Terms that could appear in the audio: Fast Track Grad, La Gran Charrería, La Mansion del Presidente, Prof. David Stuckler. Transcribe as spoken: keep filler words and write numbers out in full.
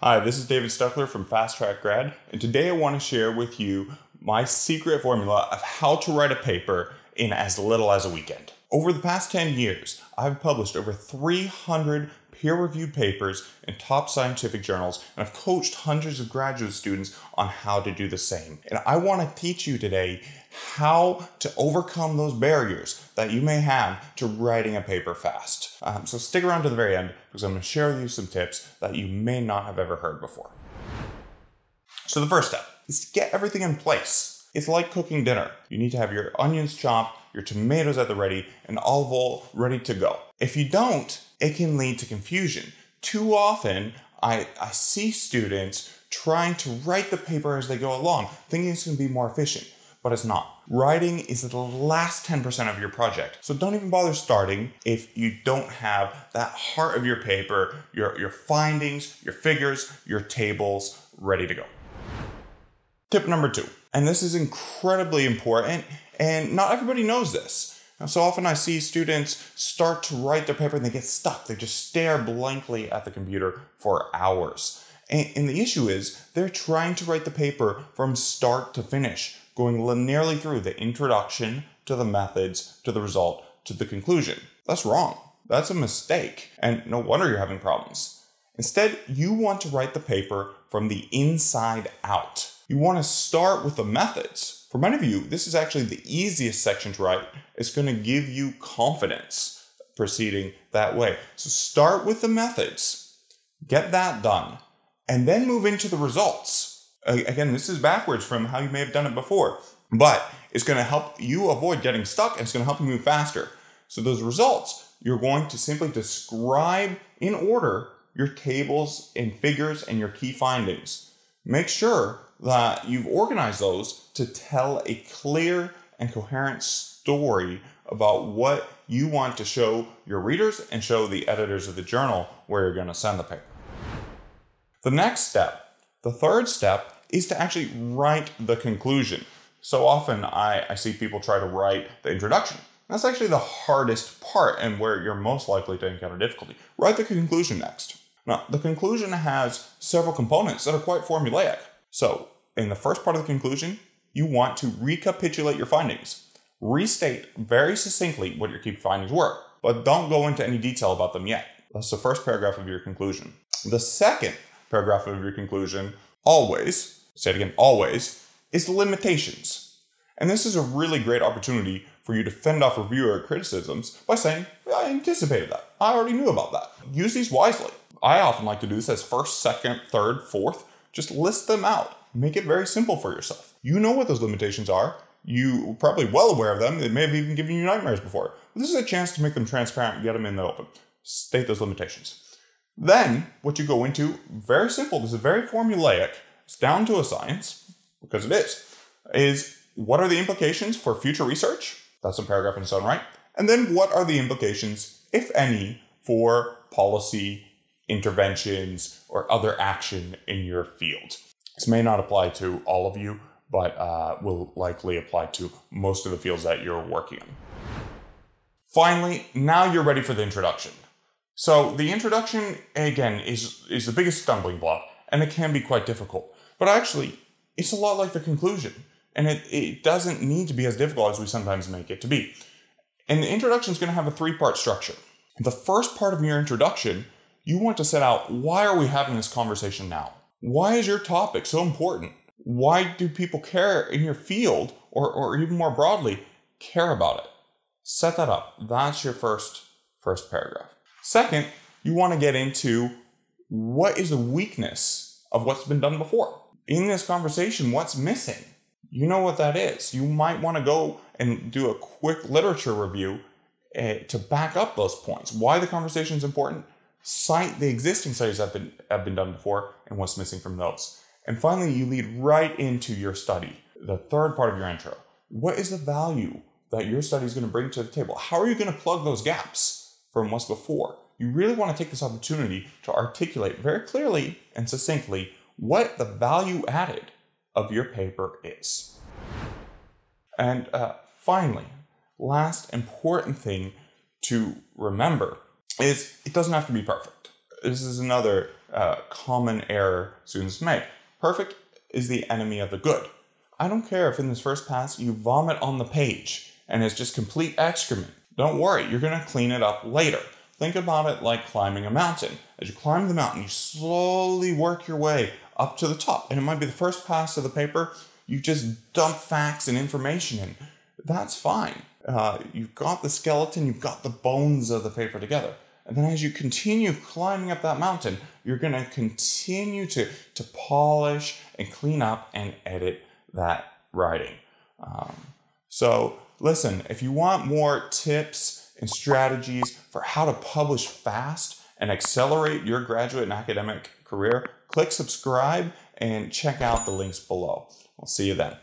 Hi, this is David Stuckler from Fast Track Grad, and today I want to share with you my secret formula of how to write a paper in as little as a weekend. Over the past ten years, I've published over three hundred peer-reviewed papers in top scientific journals, and I've coached hundreds of graduate students on how to do the same. And I want to teach you today how to overcome those barriers that you may have to writing a paper fast. Um, so stick around to the very end, because I'm going to share with you some tips that you may not have ever heard before. So the first step is to get everything in place. It's like cooking dinner. You need to have your onions chopped, your tomatoes at the ready, and olive oil ready to go. If you don't, it can lead to confusion. Too often, I, I see students trying to write the paper as they go along, thinking it's going to be more efficient. But it's not. Writing is the last ten percent of your project. So don't even bother starting if you don't have that heart of your paper, your, your findings, your figures, your tables ready to go. Tip number two, and this is incredibly important, and not everybody knows this. So often I see students start to write their paper and they get stuck. They just stare blankly at the computer for hours. And, and the issue is they're trying to write the paper from start to finish, going linearly through the introduction to the methods, to the result, to the conclusion. That's wrong. That's a mistake. And no wonder you're having problems. Instead, you want to write the paper from the inside out. You want to start with the methods. For many of you, this is actually the easiest section to write. It's going to give you confidence proceeding that way. So start with the methods, get that done, and then move into the results. Again, this is backwards from how you may have done it before, but it's going to help you avoid getting stuck, and it's going to help you move faster. So those results, you're going to simply describe in order your tables and figures and your key findings. Make sure that you've organized those to tell a clear and coherent story about what you want to show your readers and show the editors of the journal where you're going to send the paper. The next step, the third step, is to actually write the conclusion. So often I, I see people try to write the introduction. That's actually the hardest part and where you're most likely to encounter difficulty. Write the conclusion next. Now, the conclusion has several components that are quite formulaic. So in the first part of the conclusion, you want to recapitulate your findings. Restate very succinctly what your key findings were, but don't go into any detail about them yet. That's the first paragraph of your conclusion. The second paragraph of your conclusion, always, say it again, always, is the limitations. And this is a really great opportunity for you to fend off reviewer criticisms by saying, I anticipated that. I already knew about that. Use these wisely. I often like to do this as first, second, third, fourth. Just list them out. Make it very simple for yourself. You know what those limitations are. You're probably well aware of them. They may have even given you nightmares before. But this is a chance to make them transparent and get them in the open. State those limitations. Then what you go into, very simple, this is very formulaic, it's down to a science, because it is, is what are the implications for future research? That's a paragraph in its own right. And then what are the implications, if any, for policy interventions or other action in your field? This may not apply to all of you, but uh, will likely apply to most of the fields that you're working on. Finally, now you're ready for the introduction. So the introduction, again, is, is the biggest stumbling block, and it can be quite difficult. But actually, it's a lot like the conclusion, and it, it doesn't need to be as difficult as we sometimes make it to be. And the introduction is going to have a three-part structure. The first part of your introduction, you want to set out, why are we having this conversation now? Why is your topic so important? Why do people care in your field, or, or even more broadly, care about it? Set that up. That's your first, first paragraph. Second, you want to get into what is the weakness of what's been done before. In this conversation, what's missing? You know what that is. You might want to go and do a quick literature review uh, to back up those points. Why the conversation is important, cite the existing studies that have been, have been done before and what's missing from those. And finally, you lead right into your study, the third part of your intro. What is the value that your study is going to bring to the table? How are you going to plug those gaps from what's before? You really want to take this opportunity to articulate very clearly and succinctly what the value added of your paper is. And uh, finally, last important thing to remember is it doesn't have to be perfect. This is another uh, common error students make. Perfect is the enemy of the good. I don't care if in this first pass you vomit on the page and it's just complete excrement. Don't worry, you're going to clean it up later. Think about it like climbing a mountain. As you climb the mountain, you slowly work your way up to the top. And it might be the first pass of the paper, you just dump facts and information in. That's fine. Uh, you've got the skeleton, you've got the bones of the paper together. And then as you continue climbing up that mountain, you're going to continue to to polish and clean up and edit that writing. Um, so listen, if you want more tips and strategies for how to publish fast and accelerate your graduate and academic career, click subscribe and check out the links below. I'll see you then.